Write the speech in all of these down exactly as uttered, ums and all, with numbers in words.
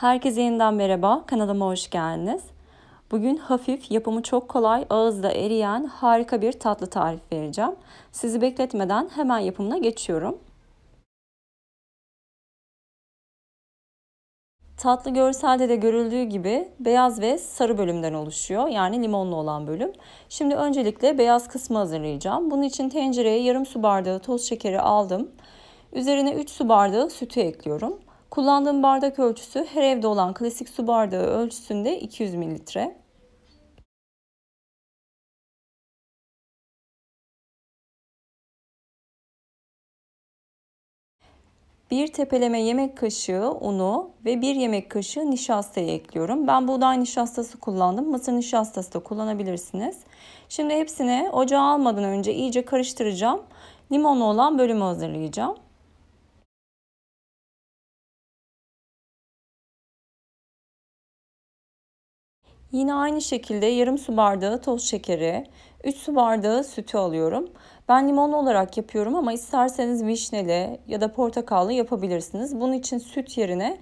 Herkese yeniden merhaba, kanalıma hoş geldiniz. Bugün hafif, yapımı çok kolay, ağızda eriyen harika bir tatlı tarif vereceğim. Sizi bekletmeden hemen yapımına geçiyorum. Tatlı görselde de görüldüğü gibi beyaz ve sarı bölümden oluşuyor. Yani limonlu olan bölüm. Şimdi öncelikle beyaz kısmı hazırlayacağım. Bunun için tencereye yarım su bardağı toz şekeri aldım. Üzerine üç su bardağı sütü ekliyorum. Kullandığım bardak ölçüsü her evde olan klasik su bardağı ölçüsünde iki yüz mililitre. bir tepeleme yemek kaşığı unu ve bir yemek kaşığı nişastayı ekliyorum. Ben buğday nişastası kullandım. Mısır nişastası da kullanabilirsiniz. Şimdi hepsini ocağa almadan önce iyice karıştıracağım. Limonlu olan bölümü hazırlayacağım. Yine aynı şekilde yarım su bardağı toz şekeri, üç su bardağı sütü alıyorum. Ben limonlu olarak yapıyorum ama isterseniz vişneli ya da portakallı yapabilirsiniz. Bunun için süt yerine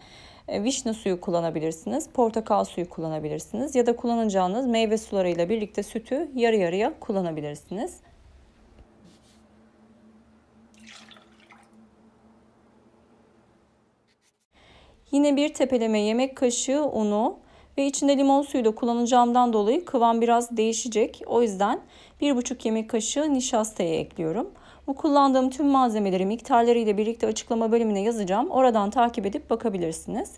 vişne suyu kullanabilirsiniz, portakal suyu kullanabilirsiniz ya da kullanacağınız meyve sularıyla birlikte sütü yarı yarıya kullanabilirsiniz. Yine bir tepeleme yemek kaşığı unu ve içinde limon suyu da kullanacağımdan dolayı kıvam biraz değişecek. O yüzden bir buçuk yemek kaşığı nişastayı ekliyorum. Bu kullandığım tüm malzemeleri miktarları ile birlikte açıklama bölümüne yazacağım. Oradan takip edip bakabilirsiniz.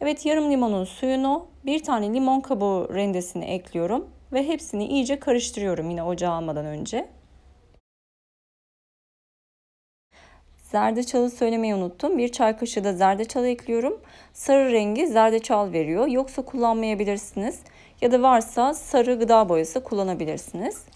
Evet, yarım limonun suyunu, bir tane limon kabuğu rendesini ekliyorum ve hepsini iyice karıştırıyorum yine ocağa almadan önce. Zerdeçalı söylemeyi unuttum. Bir çay kaşığı da zerdeçalı ekliyorum. Sarı rengi zerdeçal veriyor. Yoksa kullanmayabilirsiniz. Ya da varsa sarı gıda boyası kullanabilirsiniz.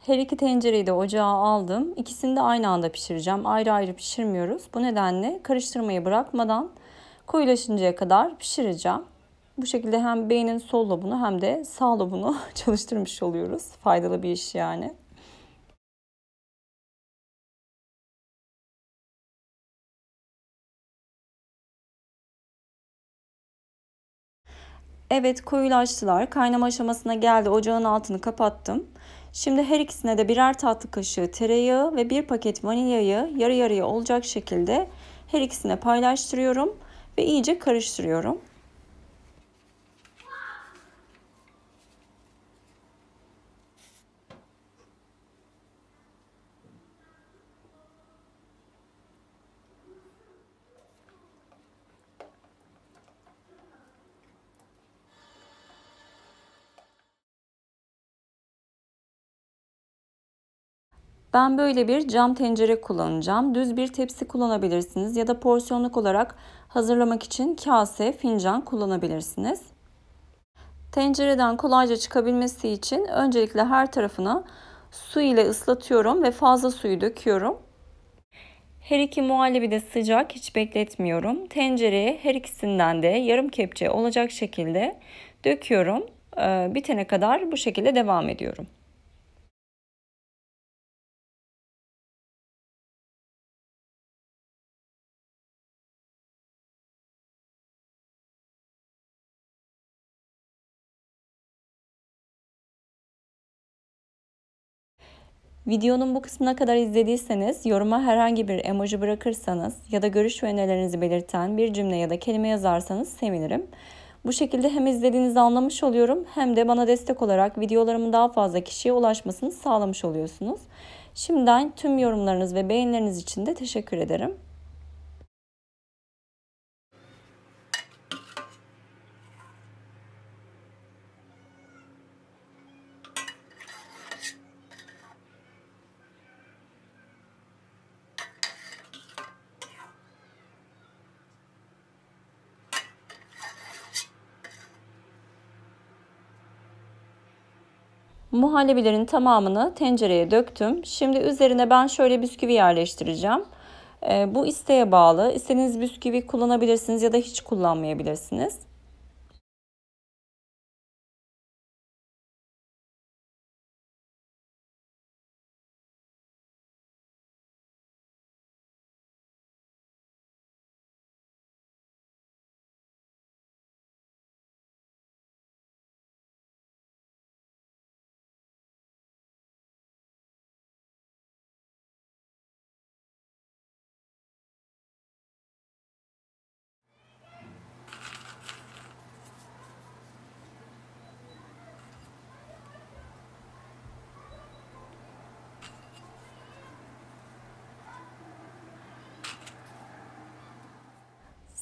Her iki tencereyi de ocağa aldım. İkisini de aynı anda pişireceğim. Ayrı ayrı pişirmiyoruz. Bu nedenle karıştırmayı bırakmadan koyulaşıncaya kadar pişireceğim. Bu şekilde hem beynin sol lobunu hem de sağ lobunu çalıştırmış oluyoruz. Faydalı bir iş yani. Evet, koyulaştılar. Kaynama aşamasına geldi. Ocağın altını kapattım. Şimdi her ikisine de birer tatlı kaşığı tereyağı ve bir paket vanilyayı yarı yarıya olacak şekilde her ikisine paylaştırıyorum. Ve iyice karıştırıyorum. Ben böyle bir cam tencere kullanacağım. Düz bir tepsi kullanabilirsiniz ya da porsiyonluk olarak hazırlamak için kase, fincan kullanabilirsiniz. Tencereden kolayca çıkabilmesi için öncelikle her tarafını su ile ıslatıyorum ve fazla suyu döküyorum. Her iki muhallebi de sıcak, hiç bekletmiyorum. Tencereye her ikisinden de yarım kepçe olacak şekilde döküyorum. Bitene kadar bu şekilde devam ediyorum. Videonun bu kısmına kadar izlediyseniz, yoruma herhangi bir emoji bırakırsanız ya da görüş ve önerilerinizi belirten bir cümle ya da kelime yazarsanız sevinirim. Bu şekilde hem izlediğinizi anlamış oluyorum hem de bana destek olarak videolarımın daha fazla kişiye ulaşmasını sağlamış oluyorsunuz. Şimdiden tüm yorumlarınız ve beğenileriniz için de teşekkür ederim. Muhallebilerin tamamını tencereye döktüm. Şimdi üzerine ben şöyle bisküvi yerleştireceğim. Bu isteğe bağlı. İstediğiniz bisküvi kullanabilirsiniz ya da hiç kullanmayabilirsiniz.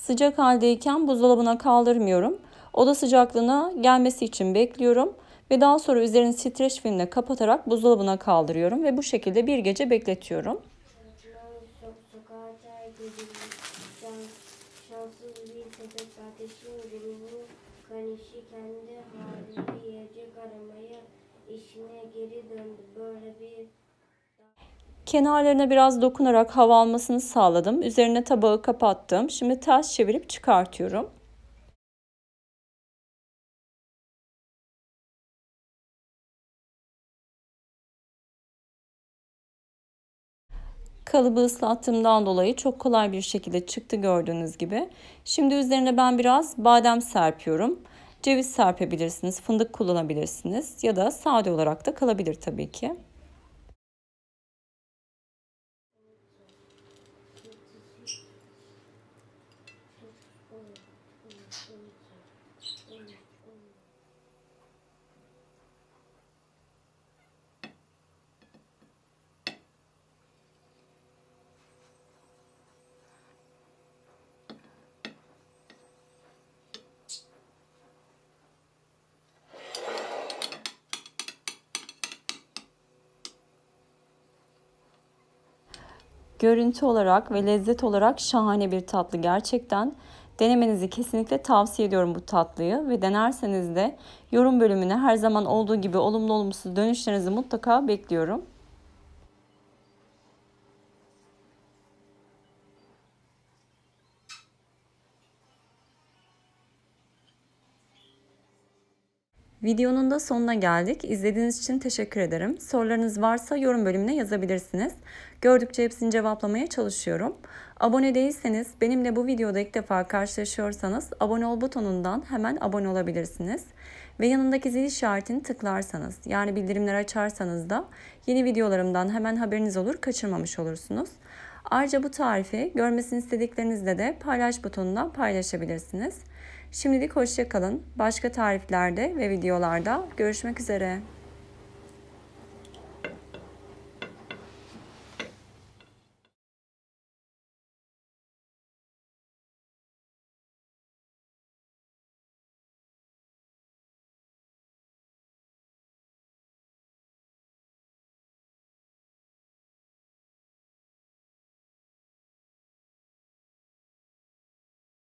Sıcak haldeyken buzdolabına kaldırmıyorum. Oda sıcaklığına gelmesi için bekliyorum ve daha sonra üzerini streç filmle kapatarak buzdolabına kaldırıyorum ve bu şekilde bir gece bekletiyorum. Kenarlarına biraz dokunarak hava almasını sağladım. Üzerine tabağı kapattım. Şimdi ters çevirip çıkartıyorum. Kalıbı ıslattığımdan dolayı çok kolay bir şekilde çıktı gördüğünüz gibi. Şimdi üzerine ben biraz badem serpiyorum. Ceviz serpebilirsiniz, fındık kullanabilirsiniz ya da sade olarak da kalabilir tabii ki. Görüntü olarak ve lezzet olarak şahane bir tatlı gerçekten. Denemenizi kesinlikle tavsiye ediyorum bu tatlıyı ve denerseniz de yorum bölümüne her zaman olduğu gibi olumlu olumsuz dönüşlerinizi mutlaka bekliyorum. Videonun da sonuna geldik. İzlediğiniz için teşekkür ederim. Sorularınız varsa yorum bölümüne yazabilirsiniz. Gördükçe hepsini cevaplamaya çalışıyorum. Abone değilseniz, benimle bu videoda ilk defa karşılaşıyorsanız abone ol butonundan hemen abone olabilirsiniz. Ve yanındaki zil işaretini tıklarsanız, yani bildirimleri açarsanız da yeni videolarımdan hemen haberiniz olur, kaçırmamış olursunuz. Ayrıca bu tarifi görmesini istediklerinizle de paylaş butonundan paylaşabilirsiniz. Şimdilik hoşça kalın. Başka tariflerde ve videolarda görüşmek üzere.